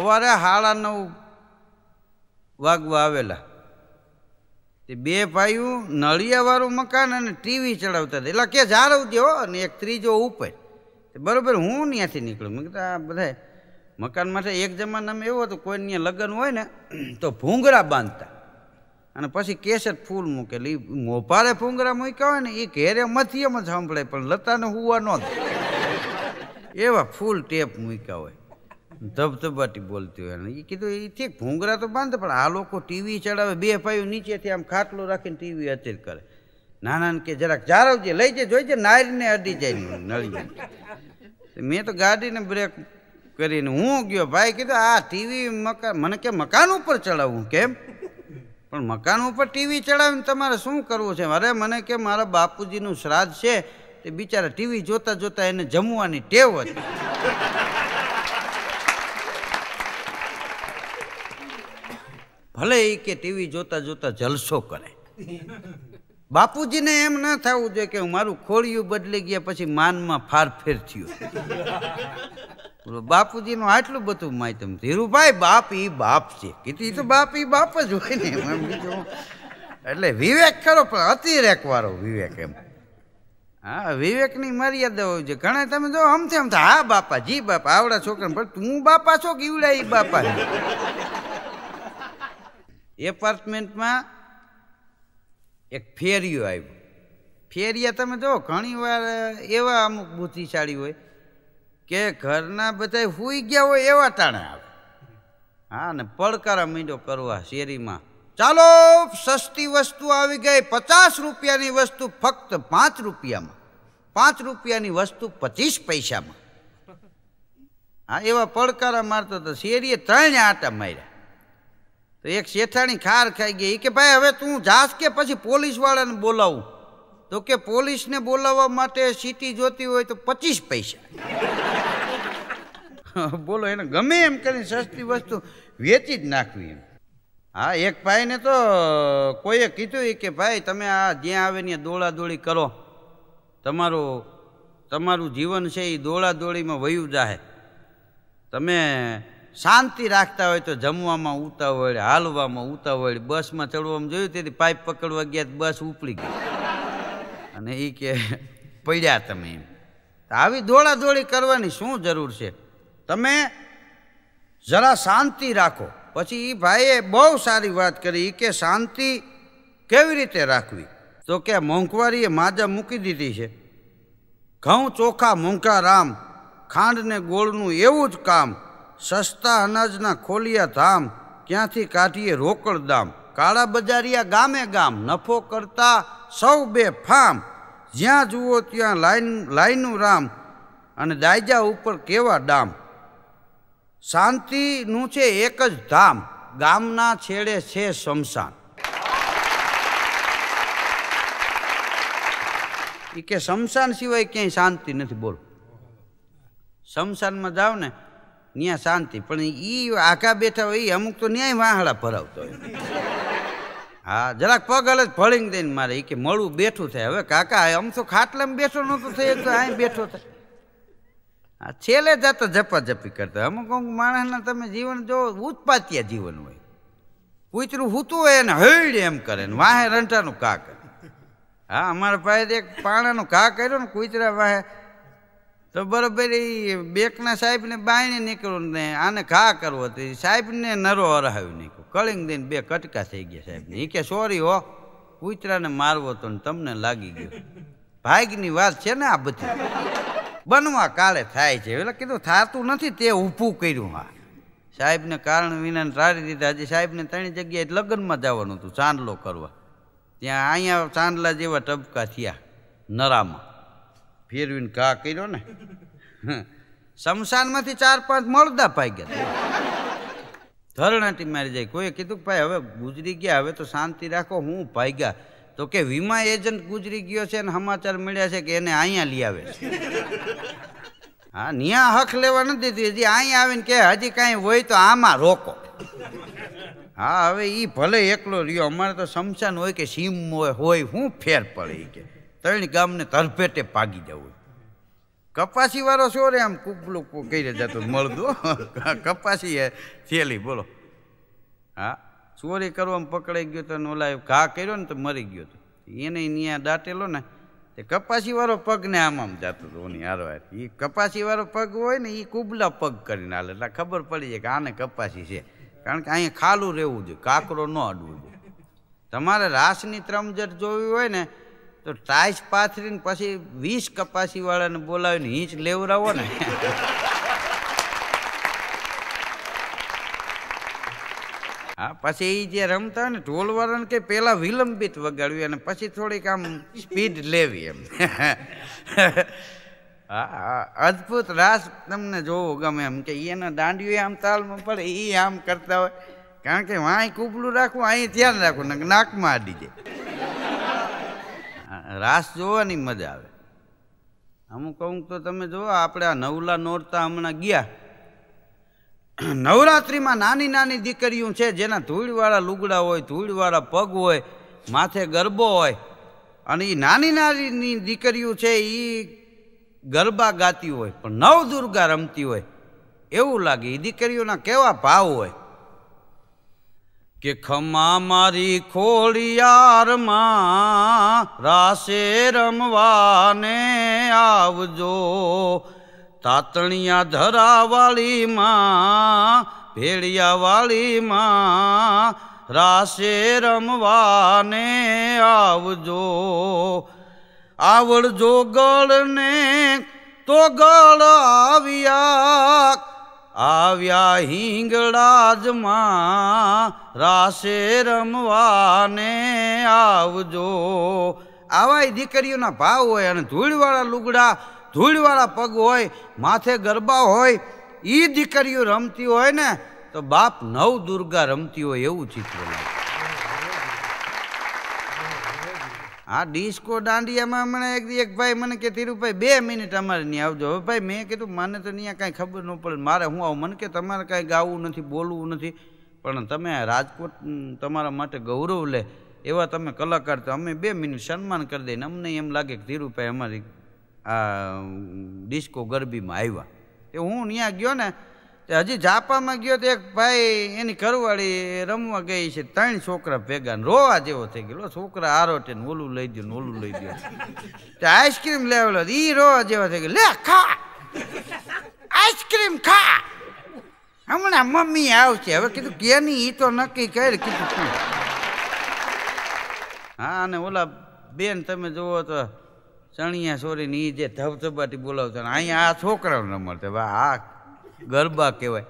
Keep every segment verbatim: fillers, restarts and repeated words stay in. हवारे साढ़ा नौ वागवा आवेला बे भाईओ नळियावाळु मकान अने टीवी चढ़ावता था एटले के जाळवजो अने एक त्रीजो उपर बराबर हूँ त्यांथी निकळ्यो। मैं कीधुं आ बधाय मकान माटे एक जमानामां एवो हतो कोईने न्या लग्न होय ने तो भूंगरा बांधता अने पछी केसेट फूल मूके ली मोपारे भूंगरा मूक्या होय ने ई घेरे मथियामां सांभळे पण लताने हुवा न दे एवा फूल टेप मूक्या होय धबधबाटी बोलती हुई कीधु ये ठीक भूंगरा तो बांधे पर आ लोग टीवी चढ़ावे बे भाई नीचे थी आम खाटलो राखी टीवी अतिर करे नाना के जराक जारवजे लई जे जोईजे नायर ने अडी जाए नळिया। मैं तो गाड़ी ने ब्रेक करीने हूँ गयो भाई कीधु आ टीवी मकान मने के मकान उपर चढ़ावू केम पण मकान उपर टीवी चढ़ावीने तमारे शुं करवू छे। अरे मने के मारा बापूजीनुं श्राद्ध छे ते बिचारा टीवी जोता जोता एने जमवानी टेव हती भले ही के टीवी जोता जोता जलसो करे। बापूजी ने एम न थावू जोईए के मारू खोड़ियू बदली गया पछी मान में फारफेर थयो। बापूजी नो आटलू बधुं माध्यम धीरूभाई बाप ई बाप छे कीधी तो बाप ई बाप ज होय ने एम बीजो एटले विवेक करो पण अतिरेक वाळो विवेक एम हाँ विवेक नी मर्यादा होय छे। घणे तमे जो हमथे हमथे हाँ बापा जी बापा आवड़ा छोकराने पण तू बापा छो के ईवड़ा ई बापा एपार्टमेंट में एक फेरियो आव्यो। फेरिया तमे जो घणी वार एवा अमुक बुद्धिशाळी होय के घरना बधाय हुई गया होय एवा टाणे आवे हाँ ने पड़कारा मींडो करवा शेरी में चालो सस्ती वस्तु आवी गई पचास रुपया नी वस्तु फक्त पांच रुपया में पांच रुपया नी वस्तु पचीस पैसा में हाँ एवा पड़कारा मारता तो शेरीए त्रण आटा मार्या तो एक शेठाणी खार खाई गई कि भाई हवे तू जास के पछी पोलीस वाला ने बोलाव तो के पोलीस ने बोलावा माटे सीटी जोती होय तो पचीस पैसा बोलो एने गमे एम करीने सस्ती वस्तु वेची ज नाखवी। हाँ एक भाई ने तो कोईए कीधुं कि भाई तमे आ ज्यां आवे ने दौड़ा दौड़ी करो तमारो तमारू जीवन छे ई दौड़ा दौड़ी में वयू जाए तमे शांति राखता हो तो जमवामां उतावळ हालवामां उतावळ बस में चढ़वामां जोयुं तेथी पाइप पकड़वा गया तो बस उपड़ी गई अने ई के पड्या तमे आवी दौड़ा दौड़ी करवानी शुं जरूर छे तमे जरा शांति राखो। पछी ई भाईए बहु सारी बात करी के शांति केवी रीते राखवी तो के मोंघवारीए माजा मूकी दीधी छे घऊं चोखा मोंघा राम खांड ने गोळनुं एवुं ज काम सस्ता अनाजना खोलिया धाम क्यांथी काढीए रोकड़ दाम काळा बजारिया गामे गाम नफो करता सौ बेफाम ज्यां जुओ त्यां लाइन लाइनू राम अने दाइजा उपर केवा डाम शांति नू छे एक ज धाम गामना छेड़े छे शमशान ई के शमशान सिवाय क्यांय शांति नथी। बोलो शमशान में जाओ ने न्या शांति पण ई आका बैठा हो अमुक तो न्याय वाहड़ा भरावता हाँ जराक पग हले फळींग दईने मारे कि मळू बैठू थे हवे काका हम तो खाटला में बैठो नतो थे तो आई बैठो था हाँ छेले जाता झपाझपी करता अमुक अमुक माणसना तमे जीवन जो उत्पातिया जीवन होय कूतरू हूतू होय ने हेड एम करे ने वाहे रंटानु का करे। हाँ अमारा पासे एक पाणानो का कर्यो ने कूतरा वाहे तो बराबर ये बेकना साहेब ने बायने निकलो ने आने घा करवो तो साहेब ने नरो हरावी निकलो कलिंग दईने बे कटका थी गया साहेब ने ई के सॉरी हो कूतरा ने मारवो तो तमने लागी गयो भागनी वात छे ने आ बधी बनवा काले थाय छे एटले कीधुं थातुं नथी ते ऊभुं कर्युं। आ साहेब ने कारण विनाने टाळी दीधा हजी साहेब ने त्रण जग्याए लग्न में जवानुं हतुं चांदलो करवा त्यां आया चांदला जेवा टबका थया नरामा फेरवीने घा कर्यो ने शमशान मांथी चार पांच मळदा भाग्या धरणाटी मारी जाए। कोई कीधुं भाई हवे गुजरी गया हवे तो शांति राखो हूँ भाग्या तो के वीमा एजेंट गुजरी गयो छे ने समाचार मळ्या छे के एने अहींया लई आवे हाँ न्या हक लेवा न दीधो हजी अहीं आवीने के हजी कांई होय तो आमां रोको। हाँ हवे ई भले एकलो रह्यो अमारे तो शमशान होय के सीम होय हूँ फेर पड़े के त्रण गामने तरफेटे पागी जावो कपासी वालों शोर है हम कुपलू को कहीं रह जाते मर दो कपासी है थैली बोलो हाँ शोरी करो हम पकड़े गयो तो नोलाए घा करो न तो मरी गयो तो ये नहीं निया डाटेलो ना तो कपासी वालों पग ने आम आम जाते तो नहीं यार ये कपासी वालों पग होय ने ये कुबला पग करीने आले એટલે खबर पड़ी जाए कि आने कपासी है कारण के अहीं खालू रहेवुं जोईए काकरो न अडवो जोईए तमारे रासनी त्रमजट जोवी होय ने तो टाइस पाथरी पी वीस कपासी वाला ने बोला हीच लेवरावो ने हाँ पछी जे रमता है ढोल वाला ने कहीं पहला विलंबित वगाड़ी ने पछी थोड़ी आम स्पीड लेवी एम हाँ अद्भुत रास तमने जोवो गमे एम के एना दांडियो आम ताल में पड़े ई आम करता होय कारण के वहाँ कूबलू राखू अहीं ध्यान राखू नाक में आडी जाए रास जोवा मजा आए हम कहूँ तो तब जो आप नवला नोरता हमना गया नवरात्रि में नानी नानी दीकरीओ छे जेना धूड़वाड़ा लुगड़ा होय धूड़वाड़ा पग होय माथे गरबो होय अने नानी नानी दीकरीओ छे ई गरबा गाती होय पण नवदुर्गा रमती होय एवं लगे दीकरीओना केवा भाव होय के खमा मारी खोलियार मां रासे रमवाने आवजो तातणिया धरा वाली मां भेड़िया वाली मां रासे रमवाने आवजो आवड़ जो गड़ ने तो गड़ आविया आव्या हिंगड़ाज मां रासे रमवाने आवजो आवाई दीकरीओना भाव होय अने धूड़वाड़ा लुगड़ा धूड़वाड़ा पग होय माथे गरबा होय ई दीकरीओ रमती होय ने तो बाप नव दुर्गा रमती होय एवुं चित्र लागे आ डिस्को डांडिया में मैं एक एक भाई मैंने के धीरूभाई बे मिनिट अमारे नहीं आवजो भाई मैं कीधुं मने तो नहीं कहीं खबर न पड़े मारे हूँ आऊँ मन के तमारे कहीं गावू नहीं बोलवू नहीं पण तमे राजकोट तमारा माटे गौरव ले एवा तमे कलाकार तो अमे बे मिनिट सन्मान कर दे अमने एम लागे कि धीरूभाई अमारी आ डिस्को गरबी में आव्या तो हूँ न्या गयो ने तो हजी झापा में गयो तो एक भाई एनी घरवाड़ी रमवा गई छे तीन छोकरा भेगा रोवा जेवो थई गयो छोकरा आरोटे ओलू लई दियो ओलू लई दियो तो आइसक्रीम लेवलो ई रोवा जेवो थई गयो ले खा आइसक्रीम खा हमणा मम्मी आवशे हवे कीधुं केनी ई तो नक्की कर कीधुं हाँ ने ओला बेन तमे जोवो तो चणिया छोरी ने ई जे धबधबाटी बोलावता ने अहीं आ छोकराओ रमते वाह आ गरबा कहवाय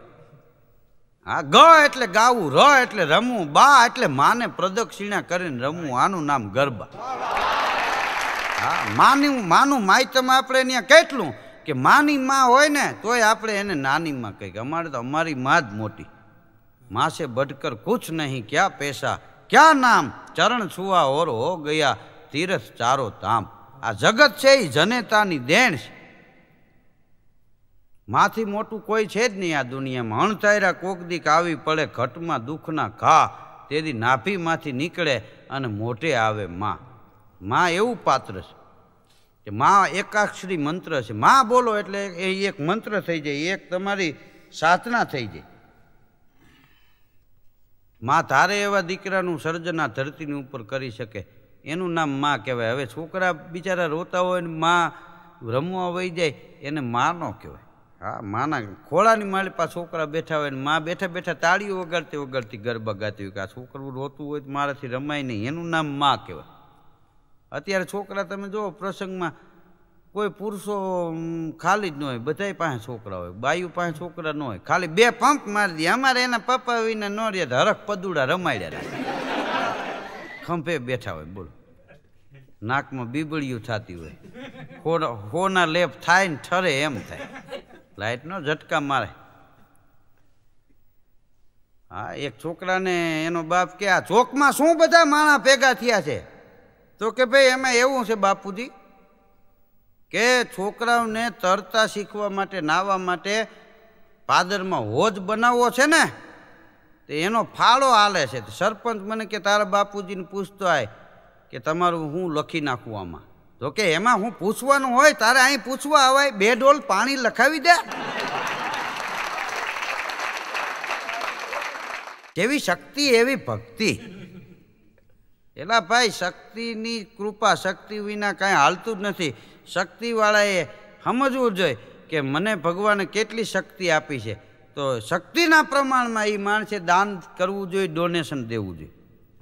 हाँ ग एटले गावू र एटले रमू बा एटले माने प्रदक्षिणा करीने रमू आनु नाम गरबा हाँ मानी मानु माइतम आपणे न्या केटलू के मानी माँ होय ने तोय आपणे एने नानी माँ कही अमारे तो अमारी माँ ज मोटी माँ से बढ़कर कुछ नहीं क्या पैसा क्या नाम चरण छुआ और हो गया तीरथ चारो धाम आ जगत छे ई जनेतानी देण छे माथी मोटू कोई है ज नहीं आ दुनिया में अणतायरा कोक दीक आवी पड़े घट में दुख ना घा तेरी नाभी माथी निकले अने मोटे आवे माँ माँ एवं पात्र छे के माँ एकाक्षरी मंत्र छे माँ बोलो एटले एक मंत्र थई जाए एक तमारी साधना थई जाए माँ तारे एवा दीकरानुं सर्जना धरतीनी उपर करी शके एनुं नाम माँ कहेवाय। हवे छोकरा बिचारा रोता होय ने माँ रमवा वही जाए एने माँ नो कहेवाय। हाँ माना खोड़ा माली पास छोकरा बैठा हो माँ बैठा बैठा ताड़ियों वगाड़ती वगाड़ती गरबा गाती हो कि आ छोकरू रोतू हो तो माराथी रमाय नहीं, एनुं नाम माँ कहेवाय। अत्यारे छोकरा तमे जोवो प्रसंग में कोई पुरुषो खाली ज न होय, बधाय पासे छोकरा होय, बाईओ पासे छोकरा न होय, खाली बे पंप मारी दे। अमारे एना पप्पा विना न रहे तो हरख पदूड़ा रमाड्या राखे, खंभे बैठा होय, बोलो नाक में बीबड़ियूं थती होय, होना लेप थाय ने ठरे एम थाय, लाइट नो झटका मारे। हाँ एक छोकरा ने एनो बाप के आ चौक में शू बधा माणा भेगा थया छे, तो के भाई एमां एवुं छे बापूजी के छोकराओने तरता शीखवा माटे नावा माटे पादर में होज बनावो छे ने तो एनो फाळो हाले छे। तो सरपंच मने के तारा बापूजीने पूछतो आए के तमारुं हुं लखी नाखुं आमां। तो के एमां हूँ पूछवानुं होय तारे अहीं पूछवा आवाय बे डोल पाणी लखावी दे। केवी शक्ति एवी भक्ति। एला भाई शक्तिनी कृपा, शक्ति विना कांई हालतुं ज नथी। शक्ति वाळाए समजवुं जोईए के मने भगवाने केटली शक्ति आपी छे, तो शक्तिना प्रमाणमां ई माणसे दान करवुं जोईए, डोनेशन देवुं जोईए।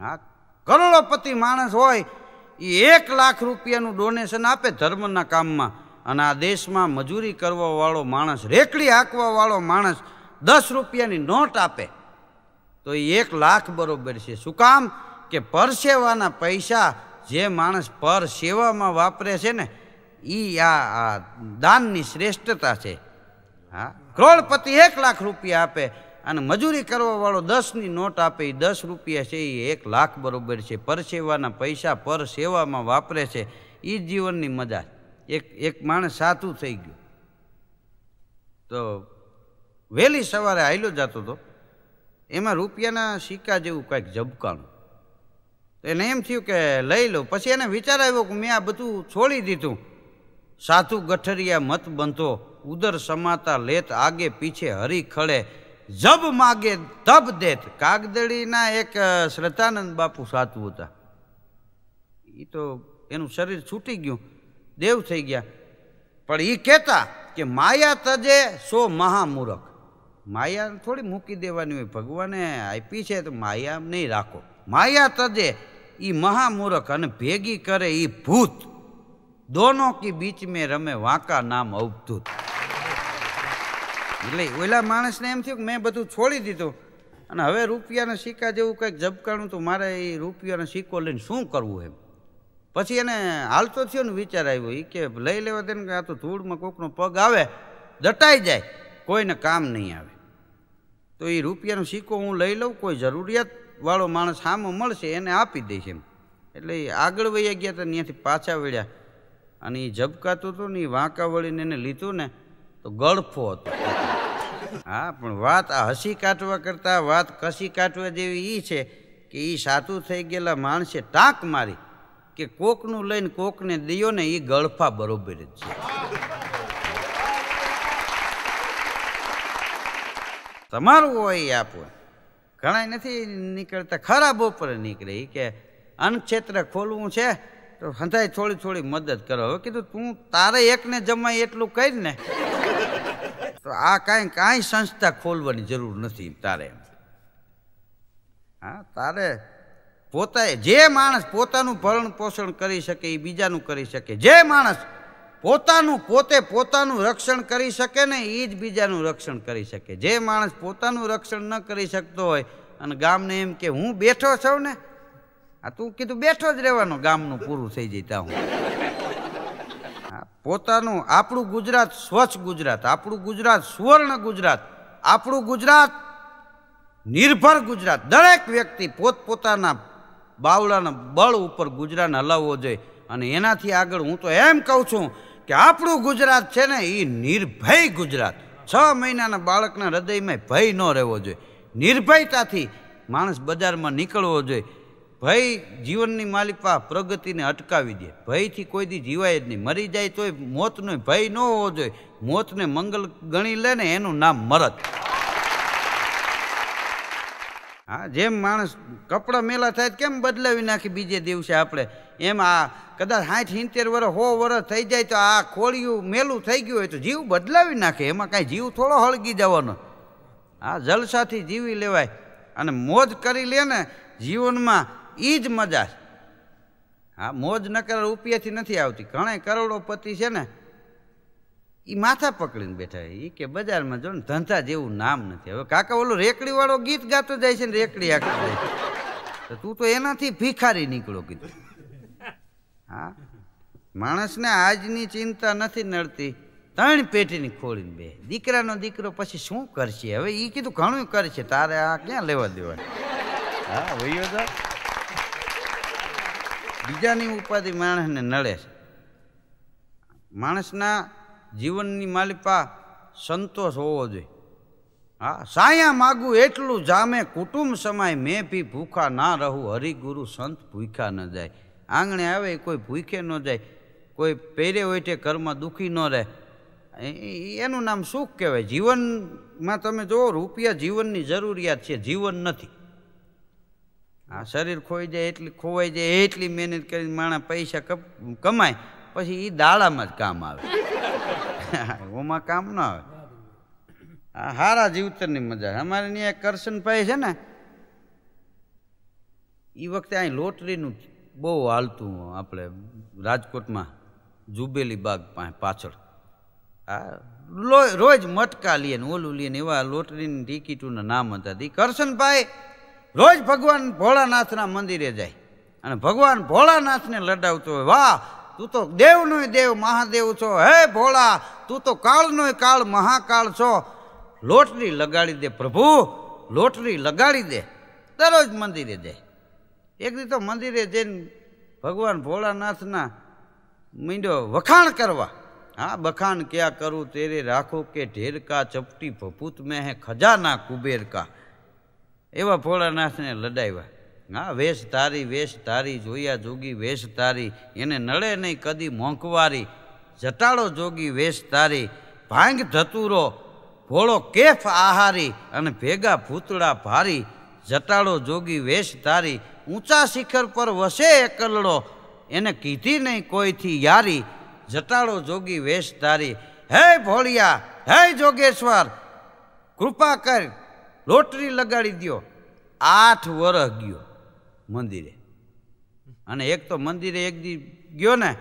हाँ, करोड़पति माणस होय एक लाख रुपयानुं डोनेशन आपे धर्मना काममां, अने आ देशमां मजूरी करवा वाळो माणस, रेकड़ी हांकवा वाळो माणस दस रुपयानी नोट आपे तो एक लाख बराबर छे। शुं काम के परसेवाना पैसा जे माणस पर सेवामां वापरे छे ने ई आ दाननी श्रेष्ठता छे। हाँ, करोड़पति एक लाख रुपया आपे अने मजूरी करवा वालों दस नी नोट आपे, दस रुपया छे ई एक लाख बराबर छे। परसेवाना पैसा पर सेवामां वापरे छे, ई जीवननी मजा। एक एक माणस सातुं थई गयो, तो वहेली सवारे आयलो जातो तो एमां रुपयाना सिक्का जेवुं कांईक झबकाणुं, तो एने एम थयुं के लई लो। पछी एने विचार आव्यो के मैं आ बधुं छोड़ी दीधुं, साधु गठरिया मत बंधो, उदर समाता लेत, आगे पीछे हरी खड़े, जब मागे तब देत। कागदड़ी ना एक श्रद्धानंद बापू साधु था, ई तो एनु शरीर छूटी गयु, देव थी गया, पर ई कहता कि माया तजे सो महामूरख। माया थोड़ी मूकी देवानी होय, भगवाने आपी छे तो माया नहीं राखो। माया तजे ई महामूरख अने भेगी करे ई भूत, दोनों की बीच में रमे वांका नाम अवधूत। એટલે ઓલા માણસને એમ થયું કે મેં બધું છોડી દીધું અને હવે રૂપિયાના સિક્કા જેવું કંઈક ઝબકાણું, તો મારે એ રૂપિયાનો સિક્કો લઈને શું કરવું એમ। પછી એને હાલતો થયો ને વિચાર આવ્યો એ કે લઈ લેવા દે ને, કે આ તો ધૂળમાં કોકનો પગ આવે દટાઈ જાય, કોઈને કામ નહીં આવે, તો એ રૂપિયાનો સિક્કો હું લઈ લઉં, કોઈ જરૂરિયાતવાળો માણસ સામે મળશે એને આપી દઈશ એમ। એટલે આગળ વહી ગયા તો ત્યાંથી પાછા વળ્યા અને એ ઝબકાતું હતું ને એ વાંકા વળીને એને લીધું ને તો ગળફો હતો। हाँ, पण वात आ हसी काटवा करता वात कसी काटवा जेवी ई छे के ई सातु थई गेला माणसे टाक मारी के कोकनु लईने कोकने दियो ने ई गळफा बरोबर ज छे। तमारुं होय ई आपो, घणाय नथी निकळता, खरा बोपर निकळे ई के अन्न क्षेत्र खोलवुं छे तो हंधाय थोड़ी थोड़ी मदद करो। हवे कीधुं तूं तारे एकने जमाय एटલું कर ने, तो आ कहीं कहीं संस्था खोलवानी जरूर नहीं तारे। हाँ, तारे पोता जे माणस पोतानु भरण पोषण करी सके बीजानु करी सके, जे माणस पोतानु पोते पोतानु रक्षण करी सके ने ई ज बीजानु रक्षण करी सके। जे माणस पोतानु रक्षण न करी सकतो होय अने गामने एम के हूँ बैठो छो ने, आ तू कीधुं बैठो ज रहेवानो, गामनुं पूरुं थई जई ता हूँ। પોતાનું આપણું ગુજરાત, સ્વચ્છ ગુજરાત, આપણું ગુજરાત, સુવર્ણ ગુજરાત, આપણું ગુજરાત, નિર્ભર ગુજરાત, દરેક વ્યક્તિ પોતપોતાના બાવળાના બળ ઉપર ગુજરાતને હલાવવો જોઈએ। અને એનાથી આગળ હું તો એમ કહું છું કે આપણું ગુજરાત છે ને એ નિર્ભય ગુજરાત। છ મહિનાના બાળકના હૃદયમાં ભય ન રહેવો જોઈએ, નિર્ભયતાથી માણસ બજારમાં નીકળવો જોઈએ। भय जीवननी मालिपा प्रगतिने अटकावी दे, भयथी कोई दी जीवाय ज नहीं, मरी जाए तो मौतनो भय न होवो जोईए। मौतने मंगल गणी ले ने एनुं नाम मरद। हाँ, जेम माणस कपड़ा मेला थाय केम बदलावी नाखी बीजे दिवसे आपणे, एम आ कदाच साठ सित्तेर वर्ष सौ वर्ष थई जाए तो आ खोळियुं मेलू थई गयुं होय तो जीव बदलावी नाखे, एमां कांई जीव थोड़ो हळगी जवानो। आ जलसाथी जीवी लेवाय अने मोज करी ले ने जीवनमां ई ज मजा। हाँ, मोज न कर रुपयाथी नथी आवती। घणे करोड़ोपति छे ने ई माथा पकड़ीने बैठा है, ई के बजार में जो धंधा जेवुं नाम नथी। हवे काका ओलो रेकड़ी वालों गीत गातो जाय छे ने रेकड़ी आके जाय छे, तो तू तो एनाथी भीखारी निकळो कीधुं। हाँ, माणसने आजनी चिंता नथी नड़ती, त्रण पेटीनी खोळीने बेहे, दीकरानो दीकरो पछी शुं करशे। हवे ई कीधुं घणुं करशे, तारे आ क्यां लेवा देवा। हाँ, वही होता बीजानी उपाधि माणसने नड़े। माणसना जीवननी मालिपा संतोष होवो जोईए। हाँ, साया मागू एटलू जामे, कुटुंब समाय मैं भी भूखा ना रहूँ, हरिगुरु संत भूखा न जाए। आंगणे आवे कोई भूखे न जाए, कोई पेरे होय ते कर्म दुखी न रहे, एनु नाम सुख कहेवाय। जीवन में तमे जो रूपिया जीवननी जरूरियात छे, जीवन नथी। आ शरीर खोई जाए एटली खोवाई जाए एटली मेहनत करीने माणस पैसा कमाय पछी ई दाड़ामां ज काम आवे, ओमां काम न आवे। आ हारा जीवतनी मजा। अमारे न्याय करशनभाई छे ने ई वखते अहीं लोटरीनुं बहु हालतुं, आपणे राजकोटमां जुबेली बाग पाछळ आ रोज मटका लीए ने ओलू लीए ने एवा लोटरीनी टिकिटोना नाम हता। ई करशनभाई रोज भगवान भोलानाथ ना मंदिरे जाए अने भगवान भोलानाथ ने लड़ावतो होय, वाह तू तो देव नो देव महादेव छो, हे भोला तू तो काल नो काल महाकाल छो, लोटरी लगाड़ी दे प्रभु, लोटरी लगाड़ी दे। दररोज मंदिरे जाए। एक दी तो मंदिरे जईने भगवान भोलानाथ ना मींडो वखाण करवा, हाँ बखाण क्या करूँ तेरे राखो के ढेर का, चपटी भपूत में है खजाना कुबेर का। एवा भोलानाथ ने लड़ाया, हाँ वेश तारी वेश तारी जोया जोगी वेश तारी, एने नड़े नहीं कदी मोंकवारी, जटाड़ो जोगी वेश तारी, भांग धतूरो भोलो केफ आहारी, अने भेगा भूतड़ा भारी, जटाड़ो जोगी वेश तारी, ऊंचा शिखर पर वसे एकलड़ो, एने कीधी नहीं कोई थी यारी, जटाड़ो जोगी वेश तारी। हे भोलिया हे जोगेश्वर कृपा कर लोटरी लगाड़ी दियो। आठ वर्ष गयो मंदिरे। अने एक तो मंदिरे एक दी गयो ने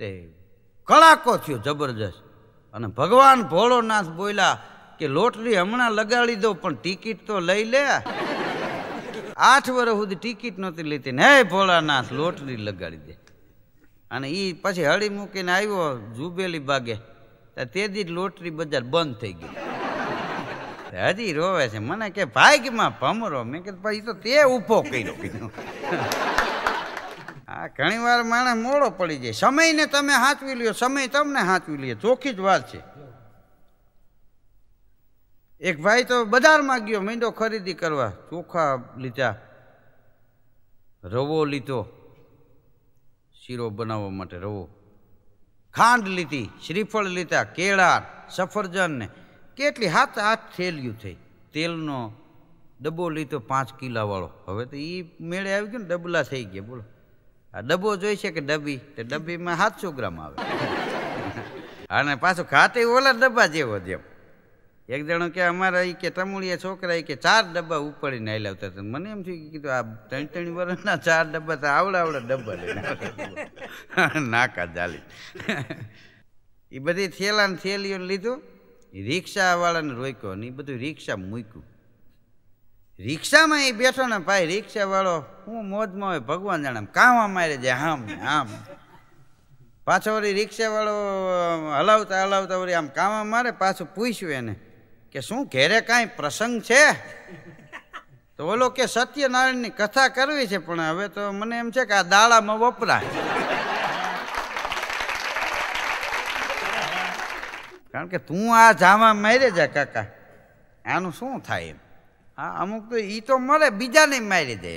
ते कड़ाको थयो जबरदस्त, अने भगवान भोलोनाथ बोल्या के लोटरी हमणा लगाड़ी दो पण टिकिट तो लई ले। आठ वर्ष सुधी टिकिट नहोती लीधी ने हे भोलानाथ लोटरी लगाड़ी दे। अने ई पाछी हड़ी मूकीने आव्यो जुबेली बागे ते दी लोटरी बजार बंद थई गई। हजी रोवे से मने के भाग में भमरो। मैं कहीं तो ते ऊभो करो। हाँ घणी वार माणस मोड़ो पड़ी जाए। समय ने तमे हाचवी लियो, समय तमने हाचवी लियो। चोखी ज वात छे। एक भाई तो बजार में गयो मींडो खरीदी करवा, चोखा लीधा, रवो लीधो शीरो बनावा माटे, रवो खांड लीधी, श्रीफल लीधा, केळा, सफरजन ने केटली हाथ हाथ थेलियूं थी, तेलनो डब्बो लीधो पांच किला वाळो। हवे तो ई मेळे आवी गयो ने डबला थई गया। बोलो आ डब्बो जोईशे के डब्बी, तो डब्बी में सात सौ ग्राम आवे अने पाछो घाटे ओला डब्बा जेवो देव। एक जणो के अमारा ई के टमूळिया छोकरा ई के चार डब्बा उपाडीने आल्या हता। तो मने एम थयुं के कीधुं आ त्रण त्रण वर्षना चार डब्बा तो आवड़ा आवड़ा डब्बा लईने नाका जाली ई बधी थेलान थेलियोन लीधुं। रिक्शावाला ने रोक्यो, बधु रिक्शा मूक्यु। रिक्शा में ए बैठो ने भाई रिक्शावालो हूँ मौज में हो, भगवान जाने कावा मारे जाए। आम आम पाछो वरी रिक्शावालो हलावता हलावता वरी आम कावा मारे। पाछो पूछ्यु एने के शू घेरे कई प्रसंग छे? तो बोलो के सत्यनारायण नी कथा करवी छे, पण हवे तो मने एम छे के आ दाड़ा में वपराय, कारण के तू आ जामा मारे जा काका, आनु शू थाय। हाँ अमुक तो ई तो मरे बीजा ने मारी दे।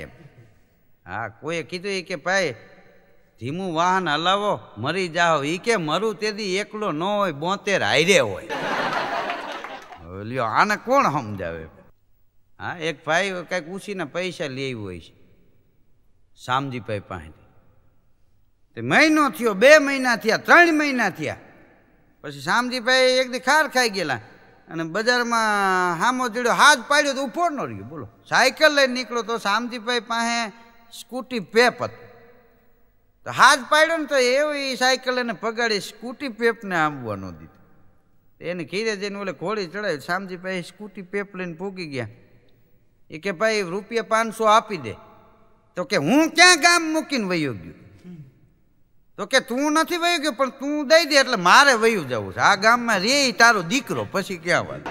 हाँ कोई कीधुं के भाई धीमू वाहन हलावो मरी जाओ। ई के मरू तेदी एकलो न होय, बोतेर हारे होय। लियो आने कोण समजावे? हाँ एक भाई कई पूछीने पैसा ले आव्यो छे शामजी भाई पासेथी। महीनो थयो, बे महीना थया, त्रण महीना थया। पछी शामजी भाई एक दी खार खाई गेला, बजार में हामो जीड़ो हाथ पाड्यो तो ऊपर न रह्यो। बोलो साइकिल लई निकलो तो शामजी भाई पासे स्कूटी पेप हती। तो हाथ पाड्यो ने तो एवी साइकिल ने पगाड़ी, स्कूटी पेप ने आमवा न दीधी। एने खीरे जईने ओले घोड़ी चढ़ावी। शामजी भाई स्कूटी पेप लईने पूगी गया। ए के भाई रुपया पांच सौ आपी दे। तो के हूँ क्या गाम मूकीने वयो गयो? तो के तू नहीं वही गयो, पर तू दई दे एटले मारे वयू जावुं छे। आ गाम में रे तारो दीकरो, पछी क्या वात।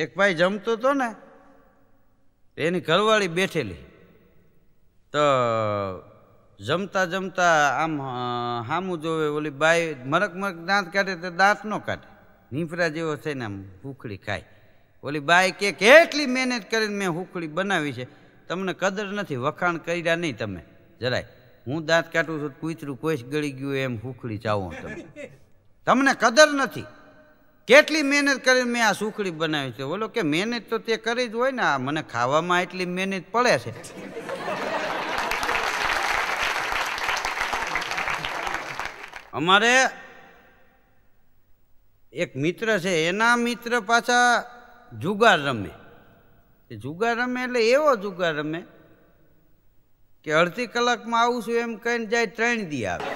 एक भाई जमतो तो ने एनी घरवाळी बैठेली, तो जमता जमता आम हामू जोवे। ओली बाई मरक मरक दांत काटे तो दांत न काटे, नीफरा जेवो थईने आम हुखड़ी खाय। ओली बाई के केटली मेहनत करीने मैं हुखड़ी बनावी छे, तमने कदर नहीं, वखाण कर्या नहीं तमे જરાય। हूँ दाँत काटू तो कूतरू कोस गड़ी गयु एम सूखड़ी चावो तब तमने कदर नहीं केटली मेहनत कर मैं आ सूखड़ी बनाई थी। बोलो कि मेहनत तो ते करी ज होय ने मने खावामां एटली मेहनत पड़े छे। अमारे एक मित्र छे एना मित्र पाछा जुगार रमे जुगार रमे एटले एवो जुगार रमे कि अर्धी कलाक में आऊँ छूं एम कहीने जाए त्रण दी आवे।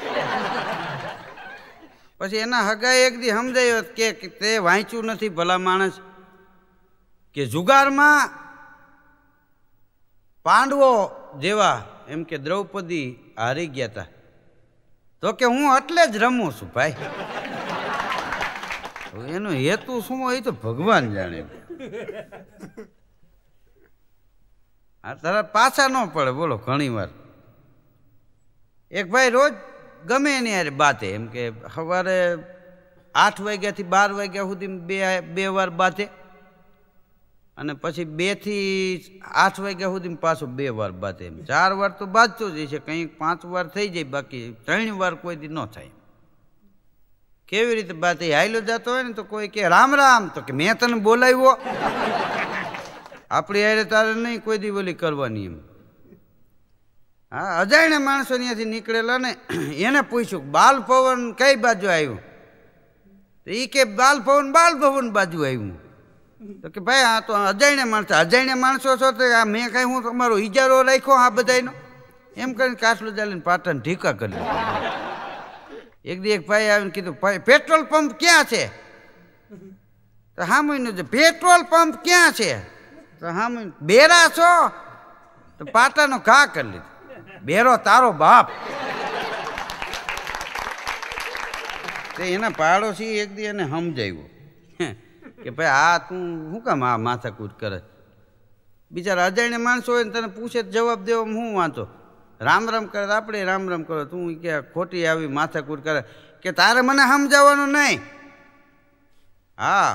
पछी एना हगाए एक दी समजायो के ते वांच्यु नथी भला माणस के जुगार में पांडवो जेवा एम के द्रौपदी हारी गया था तो के हूँ अटले ज रमू छूं भाई। एनो हेतु शुं होय तो भगवान जाने। आ तारा पाछा न पड़े। बोलो घणी वार एक भाई रोज गमे एनी यार बाते एम के सवारे आठ वाग्या थी बार वाग्या सुधी बे बे वार बाते अने पछी बे थी आठ वाग्या सुधी पाछो बे वार बाते एम चार वार तो बाजतो ज छे कहीं पांच वार थई जाय बाकी त्रण वार कोई दी न थाय। केवी रीते बाते हाइलो जातो होय ने तो कोई के राम राम तो के मैं तने बोलाव्यो। आपणी हारे तारे नहीं कोई दी बोली करवानी एम। हाँ अजाण्या माणसों अहींथी निकळेला ने एने पूछ्यु बाल भवन कई बाजू आव्युं तो ई के बाल भवन बाल भवन बाजू आव्युं तो के भाई आ तो अजाण्या माणसो अजाण्या माणसो छो तो आ मैं कहीं हूँ तमारो इजारो राख्यो आ बधायनो एम करीने कासलो जाळीने पाटाने ढीका करी। एक दी एक भाई आवीने कीधुं भाई पेट्रोल पंप क्यां छे तो हामोईनो जे पेट्रोल पंप क्यां छे तो हामोईनो बेरा छो तो पाटानो घा करी लीधो बेरो तारो बाप। एना पाड़ोशी एक दी एने समजाव्यो कि भाई आ तू हूँ काम आ माथाकूट करे। बिचारा अजाण्या माणसो होय ने तने पूछे जवाब देवा हूँ वांचो राम राम करे आपणे राम राम करो तू क्या खोटी आई माथाकूट करे कि तारे मने समजाववानुं नहीं। हाँ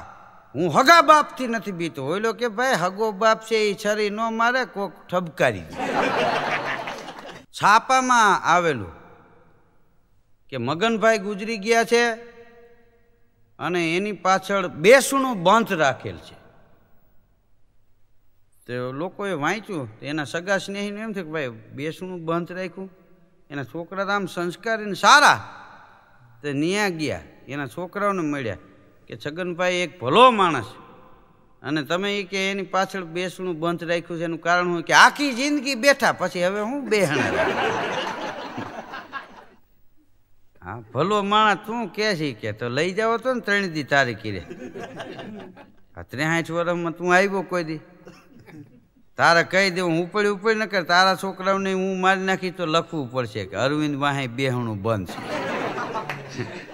हूँ हगा बाप थी नथी बीतो। ओलो के भाई हगो बाप छे ई छरी न मारे कोक ठबकारी दे। छापा में आवेलू के मगन भाई गुजरी गया है अने एनी पाछळ बेसणू बंध राखेल छे तो लोकोए वांच्युं एना सगा स्नेहीने एम थयुं के भाई बेसणू बंध राख्युं एना छोकरा राम संस्कारीने सारा तो न्या गया एना छोकराओने मळ्या के छगन भाई एक भलो माणस अने तमे ई के एनी पाछळ बेसणू बंध राख्युं छे एनु कारण होय के आखी जिंदगी बेठा पछी हवे हुं बेहणा। हाँ भलो माणस तू के छी के तो लई जाओ तो ने त्रण दी तारी कीरे आ त्रेसठ वर्षमां तू आव्यो कोई दी तारे कही देव हूँ उपड़ी उपड़ी न कर तारा छोकराओने हूँ मारी नाखी तो लखवू पड़शे के अरविंद वाहे बेहणू बंध छे।